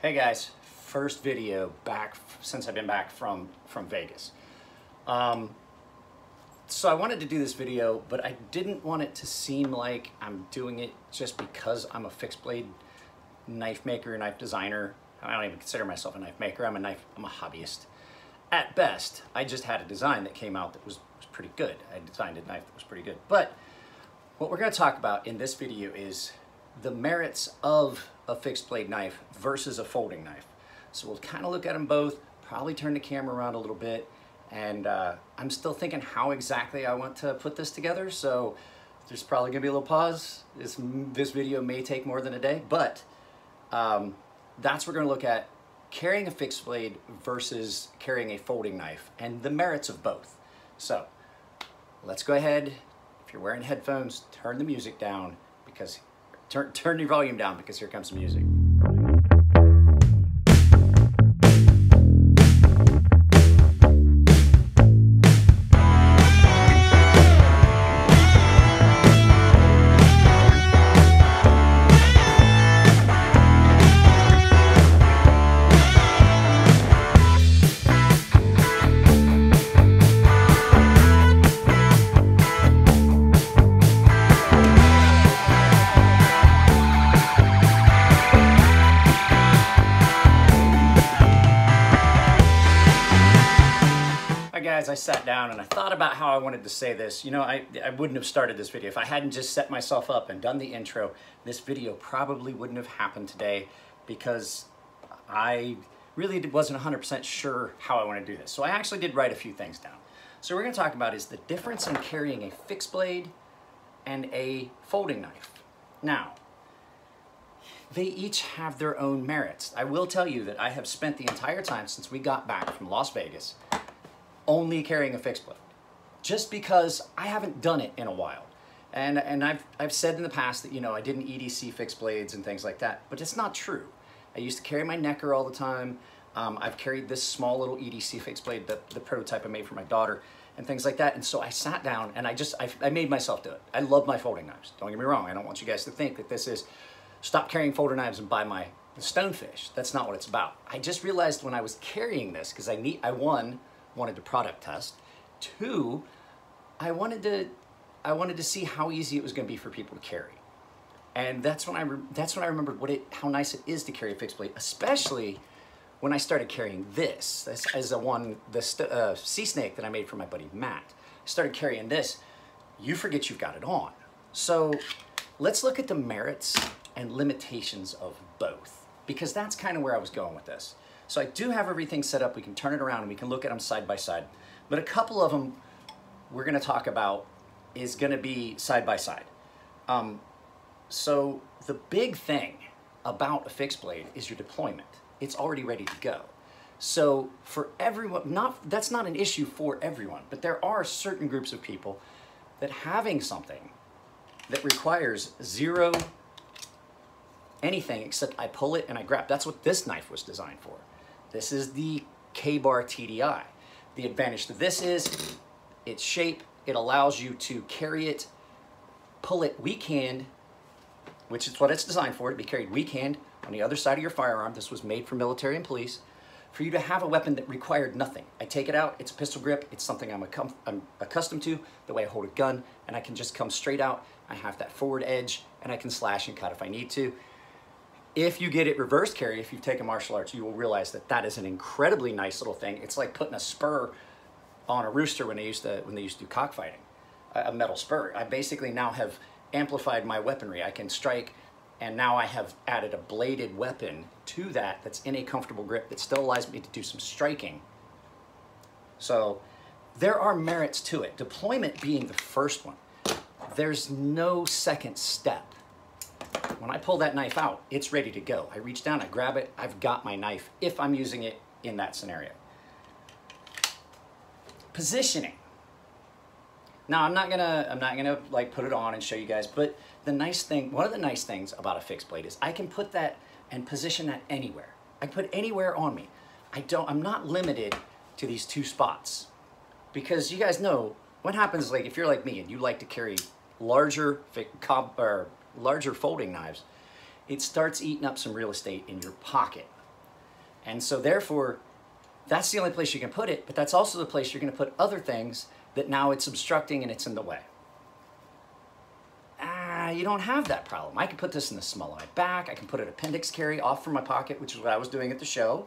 Hey guys, first video back since I've been back from Vegas. So I wanted to do this video, but I didn't want it to seem like I'm doing it just because I'm a fixed blade knife maker, knife designer. I don't even consider myself a knife maker. I'm a hobbyist. At best, I just had a design that came out that was pretty good. I designed a knife that was pretty good. But what we're gonna talk about in this video is the merits of a fixed blade knife versus a folding knife. So we'll kind of look at them both, probably turn the camera around a little bit, and I'm still thinking how exactly I want to put this together, so there's probably gonna be a little pause. This video may take more than a day, but that's what we're gonna look at, carrying a fixed blade versus carrying a folding knife, and the merits of both. So let's go ahead. If you're wearing headphones, turn the music down, because turn your volume down, because here comes the music. I sat down and I thought about how I wanted to say this. You know, I wouldn't have started this video. If I hadn't just set myself up and done the intro, this video probably wouldn't have happened today, because I really wasn't 100% sure how I want to do this. So I actually did write a few things down. So what we're going to talk about is the difference in carrying a fixed blade and a folding knife. Now, they each have their own merits. I will tell you that I have spent the entire time since we got back from Las Vegas only carrying a fixed blade, just because I haven't done it in a while. And I've said in the past that, you know, I didn't EDC fixed blades and things like that, but it's not true. I used to carry my Necker all the time. I've carried this small little EDC fixed blade, the prototype I made for my daughter and things like that. And so I sat down and I made myself do it. I love my folding knives. Don't get me wrong. I don't want you guys to think that this is stop carrying folder knives and buy my Stonefish. That's not what it's about. I just realized when I was carrying this, because I wanted to product test. Two, I wanted to see how easy it was going to be for people to carry, and that's when I remembered how nice it is to carry a fixed blade, especially when I started carrying this. This is the Sea Snake that I made for my buddy Matt. I started carrying this. You forget you've got it on. So let's look at the merits and limitations of both, because that's kind of where I was going with this. So I do have everything set up. We can turn it around and we can look at them side by side. But a couple of them we're gonna talk about is gonna be side by side. So the big thing about a fixed blade is your deployment. It's already ready to go. So for everyone, that's not an issue for everyone, but there are certain groups of people that having something that requires zero anything except I pull it and I grab. That's what this knife was designed for. This is the K-Bar TDI. The advantage to this is its shape. It allows you to carry it, pull it weak hand, which is what it's designed for, to be carried weak hand on the other side of your firearm. This was made for military and police, for you to have a weapon that required nothing. I take it out, it's a pistol grip, it's something I'm accustomed to, the way I hold a gun, and I can just come straight out. I have that forward edge, and I can slash and cut if I need to. If you get it reverse carry, if you've taken martial arts, you will realize that that is an incredibly nice little thing. It's like putting a spur on a rooster when they used to do cockfighting, a metal spur. I basically now have amplified my weaponry. I can strike, and now I have added a bladed weapon to that that's in a comfortable grip that still allows me to do some striking. So there are merits to it. Deployment being the first one. There's no second step. When I pull that knife out, it's ready to go. I reach down, I grab it, I've got my knife if I'm using it in that scenario. Positioning. Now, I'm not gonna like put it on and show you guys, but one of the nice things about a fixed blade is I can put that and position that anywhere. I can put anywhere on me. I'm not limited to these two spots, because you guys know what happens, like if you're like me and you like to carry larger folding knives, it starts eating up some real estate in your pocket. And so therefore, that's the only place you can put it, but that's also the place you're going to put other things that now it's obstructing and it's in the way. You don't have that problem. I can put this in the small of my back. I can put an appendix carry off from my pocket, which is what I was doing at the show.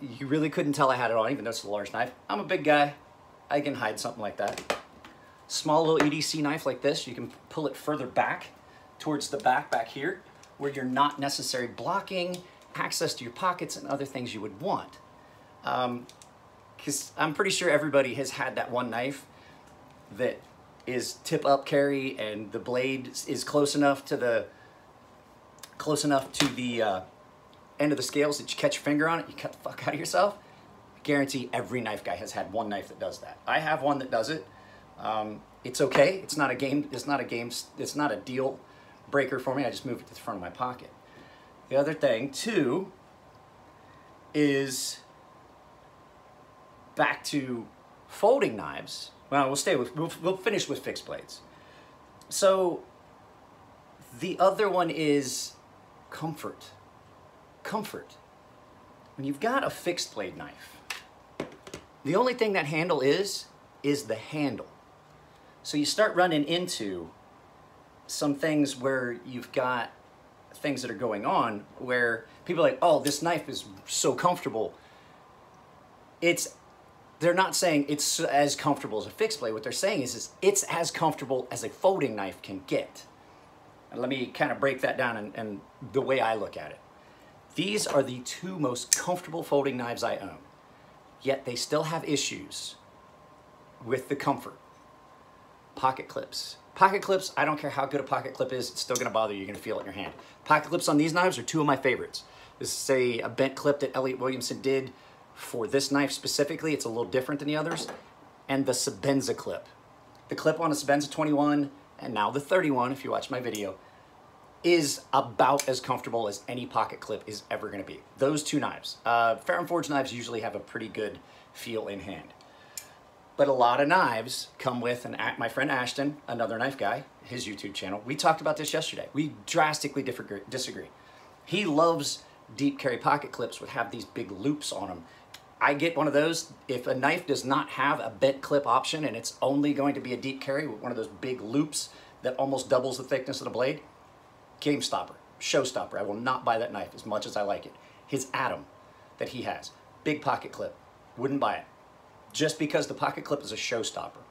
You really couldn't tell I had it on, even though it's a large knife. I'm a big guy. I can hide something like that. Small little EDC knife like this, you can pull it further back towards the back here, where you're not necessarily blocking access to your pockets and other things you would want. Because I'm pretty sure everybody has had that one knife that is tip up carry and the blade is close enough to the end of the scales that you catch your finger on it, you cut the fuck out of yourself. I guarantee every knife guy has had one knife that does that. I have one that does it. It's okay. It's not a game. It's not a game. It's not a deal breaker for me. I just move it to the front of my pocket. The other thing too is back to folding knives. Well, we'll finish with fixed blades. So the other one is comfort. Comfort. When you've got a fixed blade knife, the only thing that handle is the handle. So you start running into some things where you've got things that are going on where people are like, oh, this knife is so comfortable. They're not saying it's as comfortable as a fixed blade. What they're saying is it's as comfortable as a folding knife can get. And let me kind of break that down and the way I look at it. These are the two most comfortable folding knives I own, yet they still have issues with the comfort. Pocket clips. Pocket clips, I don't care how good a pocket clip is, it's still gonna bother you, you're gonna feel it in your hand. Pocket clips on these knives are two of my favorites. This is a bent clip that Elliot Williamson did for this knife specifically. It's a little different than the others. And the Sebenza clip. The clip on a Sebenza 21, and now the 31, if you watch my video, is about as comfortable as any pocket clip is ever gonna be. Those two knives. Ferrum Forge knives usually have a pretty good feel in hand. But a lot of knives come with, and my friend Ashton, another knife guy, his YouTube channel, we talked about this yesterday. We drastically disagree. He loves deep carry pocket clips that have these big loops on them. I get one of those. If a knife does not have a bent clip option and it's only going to be a deep carry with one of those big loops that almost doubles the thickness of the blade, game stopper, showstopper. I will not buy that knife as much as I like it. His Atom that he has, big pocket clip, wouldn't buy it. Just because the pocket clip is a showstopper.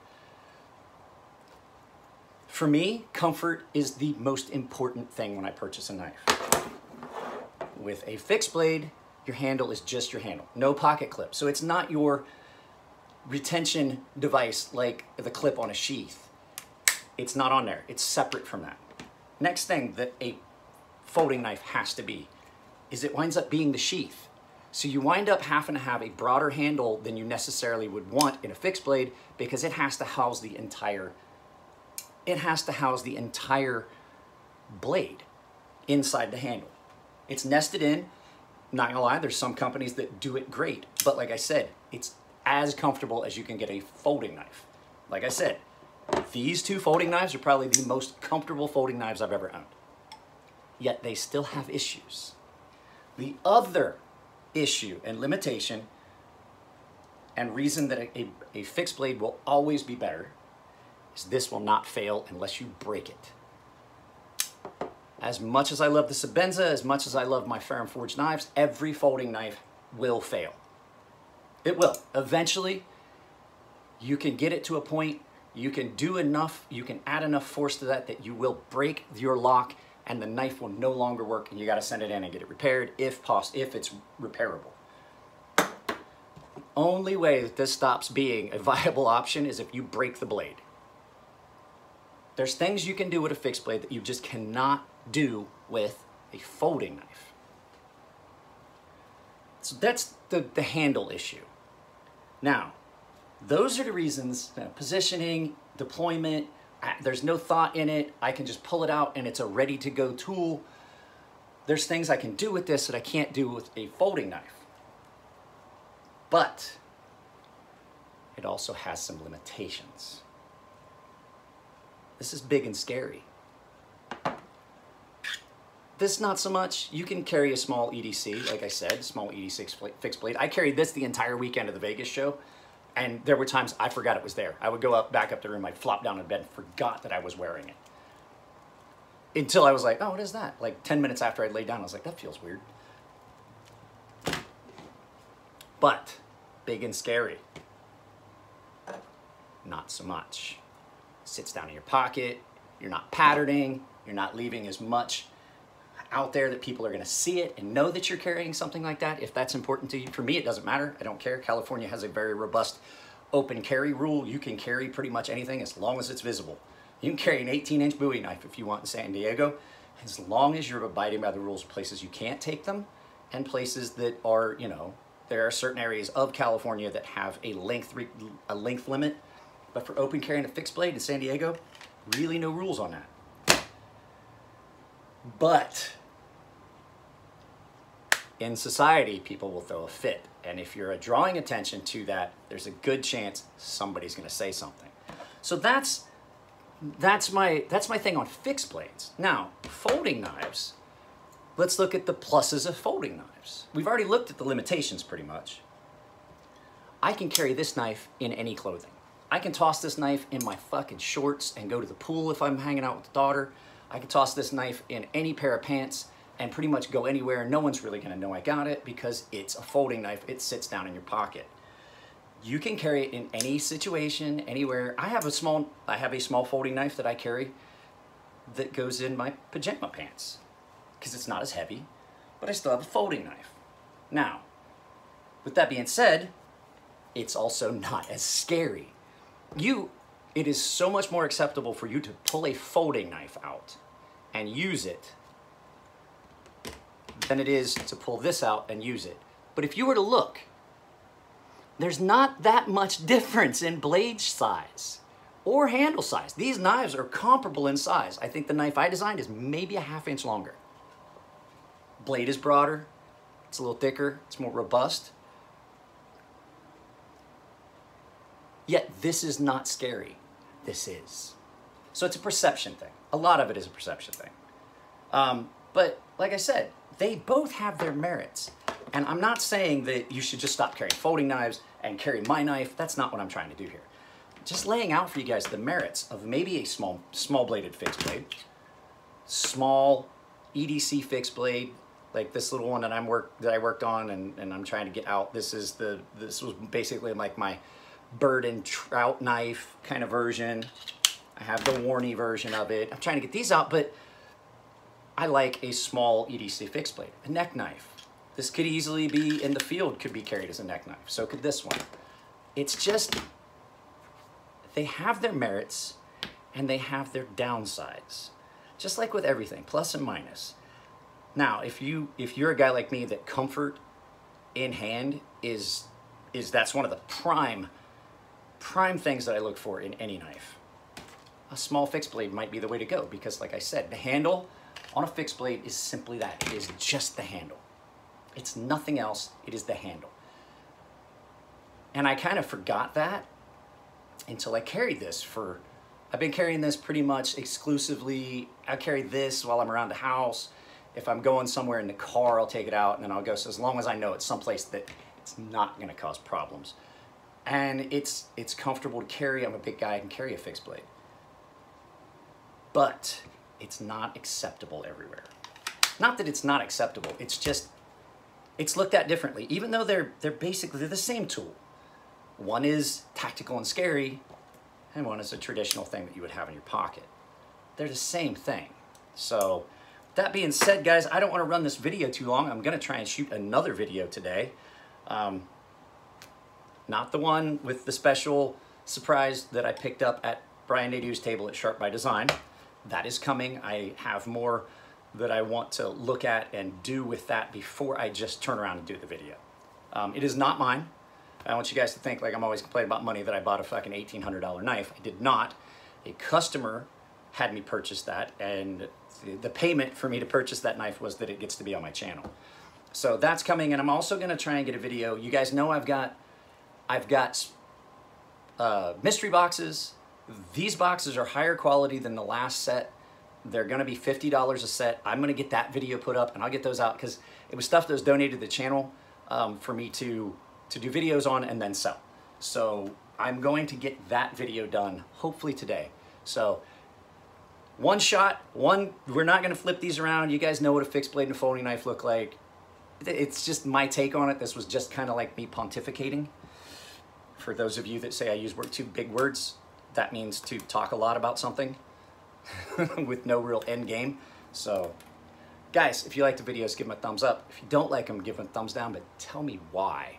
For me, comfort is the most important thing when I purchase a knife. With a fixed blade, your handle is just your handle, no pocket clip. So it's not your retention device like the clip on a sheath. It's not on there, it's separate from that. Next thing that a folding knife has to be is it winds up being the sheath. So you wind up having to have a broader handle than you necessarily would want in a fixed blade because it has to house the entire, blade inside the handle. It's nested in, not gonna lie, there's some companies that do it great, but like I said, it's as comfortable as you can get a folding knife. Like I said, these two folding knives are probably the most comfortable folding knives I've ever owned, yet they still have issues. The other issue and limitation and reason that a fixed blade will always be better is this will not fail unless you break it. As much as I love the Sebenza, as much as I love my Ferrum Forge knives, every folding knife will fail. It will. Eventually, you can get it to a point, you can do enough, you can add enough force to that that you will break your lock and the knife will no longer work and you gotta send it in and get it repaired if it's repairable. The only way that this stops being a viable option is if you break the blade. There's things you can do with a fixed blade that you just cannot do with a folding knife. So that's the handle issue. Now, those are the reasons, positioning, deployment, there's no thought in it. I can just pull it out and it's a ready to go tool. There's things I can do with this that I can't do with a folding knife. But it also has some limitations. This is big and scary. This, not so much. You can carry a small EDC, like I said, small EDC fixed blade. I carried this the entire weekend of the Vegas show, and there were times I forgot it was there. I would go up, back up the room, I'd flop down in bed, and forgot that I was wearing it. Until I was like, oh, what is that? Like 10 minutes after I'd laid down, I was like, that feels weird. But big and scary, not so much. Sits down in your pocket, you're not patterning, you're not leaving as much out there that people are gonna see it and know that you're carrying something like that, if that's important to you. For me, it doesn't matter, I don't care. California has a very robust open carry rule. You can carry pretty much anything as long as it's visible. You can carry an 18-inch Bowie knife if you want in San Diego, as long as you're abiding by the rules of places you can't take them and places that are, you know, there are certain areas of California that have a length limit, but for open carrying a fixed blade in San Diego, really no rules on that. But in society, people will throw a fit, and if you're drawing attention to that, there's a good chance somebody's gonna say something. So that's my thing on fixed blades. Now, folding knives, let's look at the pluses of folding knives. We've already looked at the limitations pretty much. I can carry this knife in any clothing. I can toss this knife in my fucking shorts and go to the pool if I'm hanging out with the daughter. I can toss this knife in any pair of pants and pretty much go anywhere. No one's really gonna know I got it because it's a folding knife. It sits down in your pocket. You can carry it in any situation, anywhere. I have a small folding knife that I carry that goes in my pajama pants, because it's not as heavy, but I still have a folding knife. Now, with that being said, it's also not as scary. It is so much more acceptable for you to pull a folding knife out and use it than it is to pull this out and use it. But if you were to look, there's not that much difference in blade size or handle size. These knives are comparable in size. I think the knife I designed is maybe a half-inch longer. Blade is broader, it's a little thicker, it's more robust. Yet this is not scary, this is. So it's a perception thing. A lot of it is a perception thing. But like I said, they both have their merits. And I'm not saying that you should just stop carrying folding knives and carry my knife. That's not what I'm trying to do here. Just laying out for you guys the merits of maybe a small bladed fixed blade, small EDC fixed blade, like this little one that I worked on and I'm trying to get out. This was basically like my bird and trout knife kind of version. I have the Warnie version of it. I'm trying to get these out, but I like a small EDC fixed blade, a neck knife. This could easily be in the field, could be carried as a neck knife. So could this one. It's just, they have their merits and they have their downsides. Just like with everything, plus and minus. Now, if you're a guy like me that comfort in hand is that's one of the prime things that I look for in any knife. A small fixed blade might be the way to go because, like I said, the handle on a fixed blade is simply that. It is just the handle. It's nothing else. It is the handle. And I kind of forgot that until I carried this for. I've been carrying this pretty much exclusively. I carry this while I'm around the house. If I'm going somewhere in the car, I'll take it out and then I'll go, so as long as I know it's someplace that it's not gonna cause problems. And it's comfortable to carry. I'm a big guy, I can carry a fixed blade. But it's not acceptable everywhere. Not that it's not acceptable, it's just, it's looked at differently, even though they're basically the same tool. One is tactical and scary, and one is a traditional thing that you would have in your pocket. They're the same thing. So that being said, guys, I don't want to run this video too long. I'm going to try and shoot another video today. Not the one with the special surprise that I picked up at Brian Nadeau's table at Sharp by Design. That is coming. I have more that I want to look at and do with that before I just turn around and do the video. It is not mine. I want you guys to think, like I'm always complaining about money, that I bought a fucking $1,800 knife. I did not. A customer had me purchase that, and the payment for me to purchase that knife was that it gets to be on my channel. So that's coming, and I'm also going to try and get a video. You guys know I've got mystery boxes. These boxes are higher quality than the last set They're gonna be $50 a set. I'm gonna get that video put up and I'll get those out because it was stuff that was donated to the channel for me to do videos on and then sell. So I'm going to get that video done hopefully today. So one shot, we're not gonna flip these around. You guys know what a fixed blade and a folding knife look like. It's just my take on it. This was just kind of like me pontificating. For those of you that say I use too big words, that means to talk a lot about something with no real end game. So guys, if you like the videos, give them a thumbs up. If you don't like them, give them a thumbs down, but tell me why.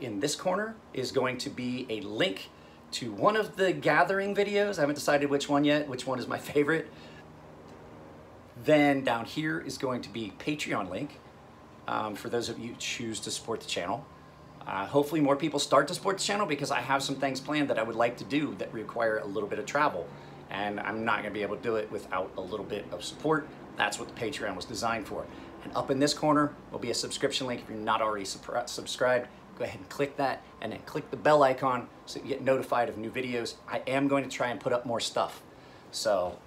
In this corner is going to be a link to one of the gathering videos. I haven't decided which one yet, which one is my favorite. Then down here is going to be Patreon link for those of you who choose to support the channel. Hopefully more people start to support the channel because I have some things planned that I would like to do that require a little bit of travel. And I'm not gonna be able to do it without a little bit of support. That's what the Patreon was designed for. And up in this corner will be a subscription link. If you're not already subscribed, go ahead and click that and then click the bell icon so you get notified of new videos. I am going to try and put up more stuff. So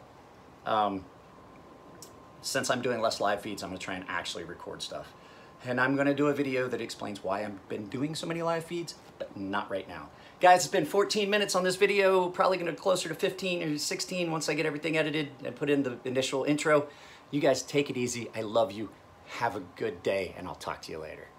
since I'm doing less live feeds, I'm gonna try and actually record stuff. And I'm gonna do a video that explains why I've been doing so many live feeds, but not right now. Guys, it's been 14 minutes on this video, probably gonna be closer to 15 or 16 once I get everything edited and put in the initial intro. You guys take it easy. I love you. Have a good day, and I'll talk to you later.